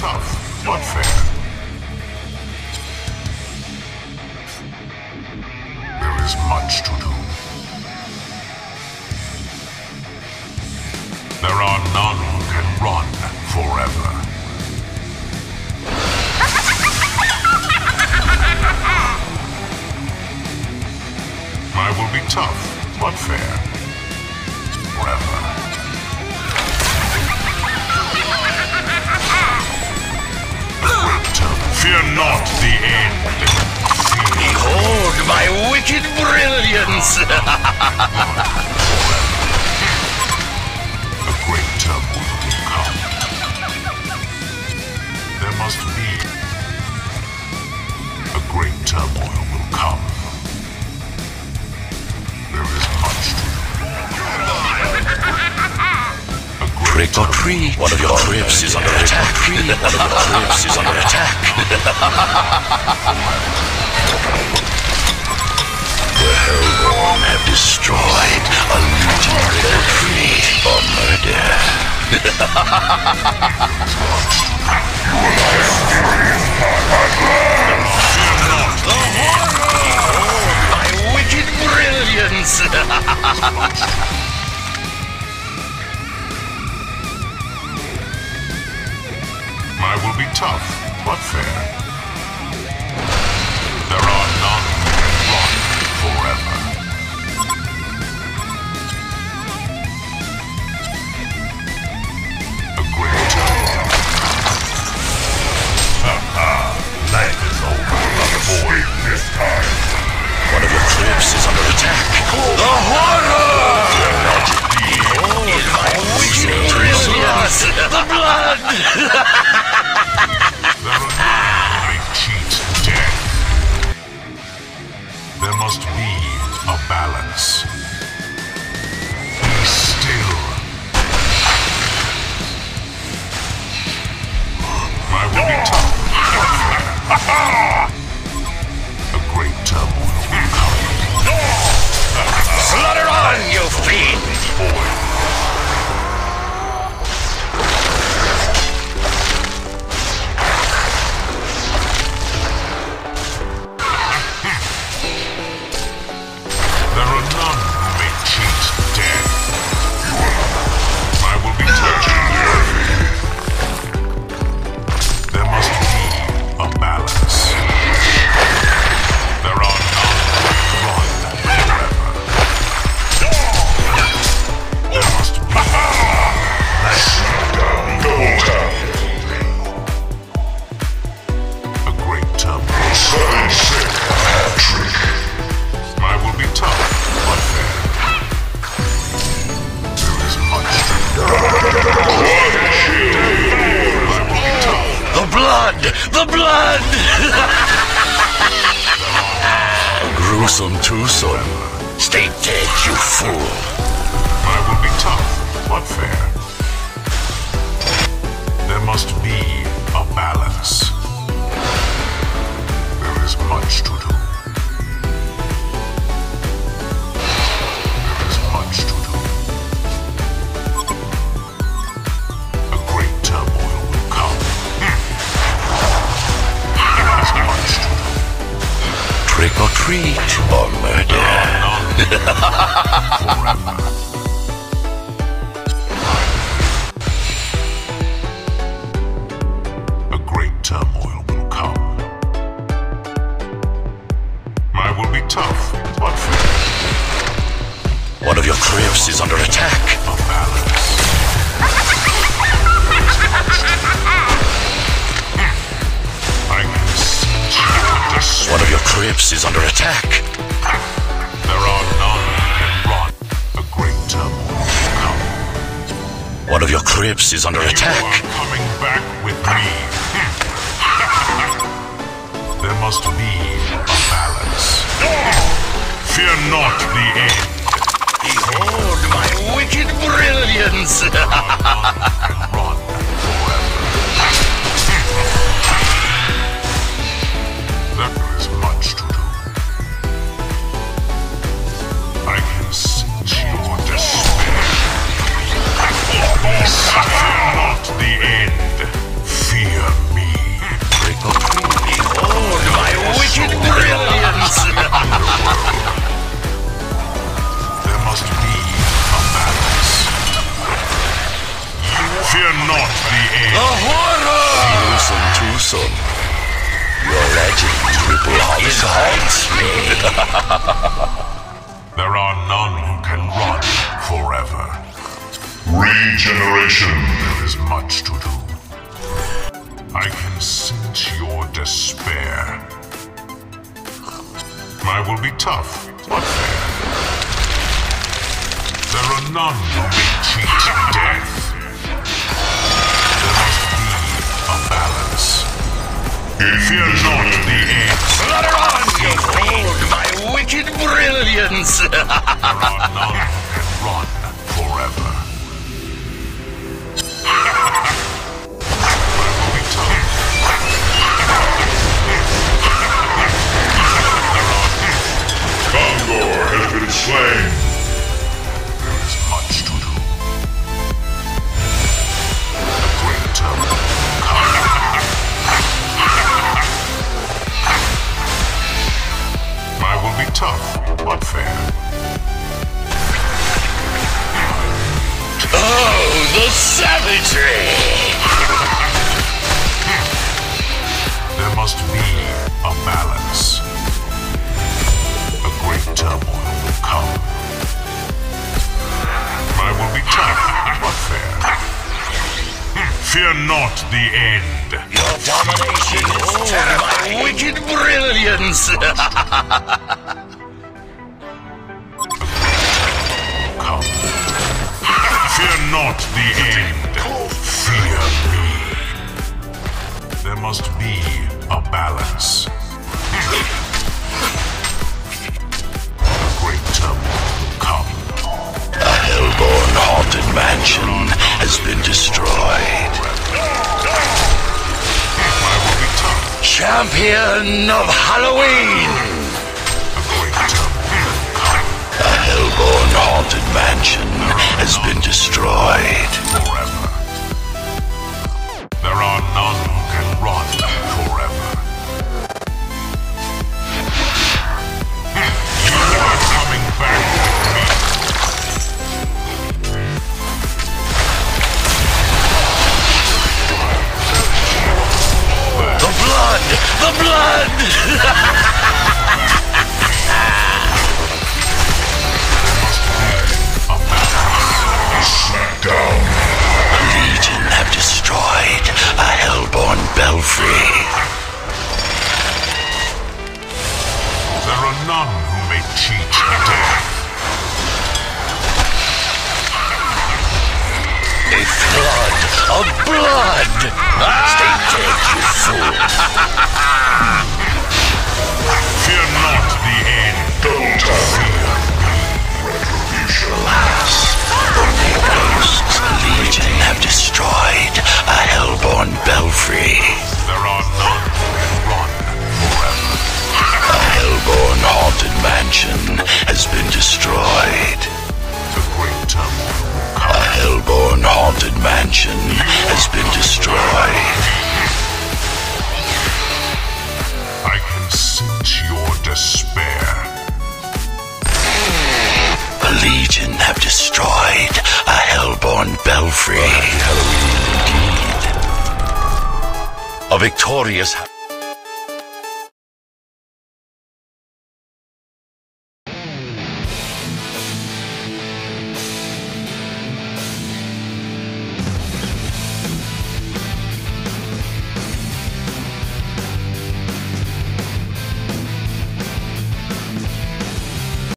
Tough, but fair. There is much to do. There are none who can run forever. I will be tough, but fair. Forever. Fear not the end. Behold my wicked brilliance! A great turmoil will come. There must be... A great turmoil will come. Trick or treat, one of your ribs is under attack. One of your ribs is under attack. The Hellborn have destroyed a legendary retreat for murder. You will experience my madness. The horror! My wicked brilliance! I will be tough, but fair. There are none who can run forever. A great turmoil. Life is over. Avoid this time. One of your clips is under attack. The horror! The blood! I cheat death. There must be a balance. Be still. I will be tough. A great turmoil will come. Slaughter on, you fiend! Boy. The blood! A gruesome twosome. Stay dead, you fool. I will be tough, but fair. There must be a balance. There is much to do. There is much to do. A great turmoil will come. Trick or treat or murder. A great turmoil will come. I will be tough, but fair. One of your crypts is under attack. A balance. One of your crypts is under attack. There are none who can run. A great turmoil will come. One of your crypts is under attack. You are coming back with me. There must be a balance. Fear not the end. Behold my wicked brilliance. There are none who can run forever. There is much to do. I can sense your despair. Fear not the end. Fear There must be a balance. Fear not the air. The horror! Fearsome too soon. Your legend haunts me. There are none who can run forever. Regeneration. There is much to do. I can sense your despair. I will be tough, but fair. There are none who may cheat death. There must be a balance. Fear not the air. Flutter on, you behold my wicked brilliance! There are none who can run forever. Slain. There is much to do. The great tower. I will be tough, but fair. Oh, the savagery! There must be a balance. A great turmoil. Come. I will be tough, but fair. Fear not the end. Your domination is terrifying. My wicked brilliance. Come. Fear not the end. Fear me. There must be a balance. Haunted mansion has been destroyed. Champion of Halloween! The hellborn haunted mansion has been destroyed. Forever. There are none who can run forever. You are coming back. The blood! Shut down! The Legion have destroyed a hellborn belfry. There are none who may cheat death. A flood of blood! Stay dead, you fool! Fear not the end. Don't fear retribution. Alas, the Ghosts Legion have destroyed a hellborn belfry. There are none who can run forever. A hellborn haunted mansion has been destroyed. The great temple. A hellborn haunted mansion has been destroyed. I can sense your despair. The Legion have destroyed a hellborn belfry. A Halloween indeed. A victorious...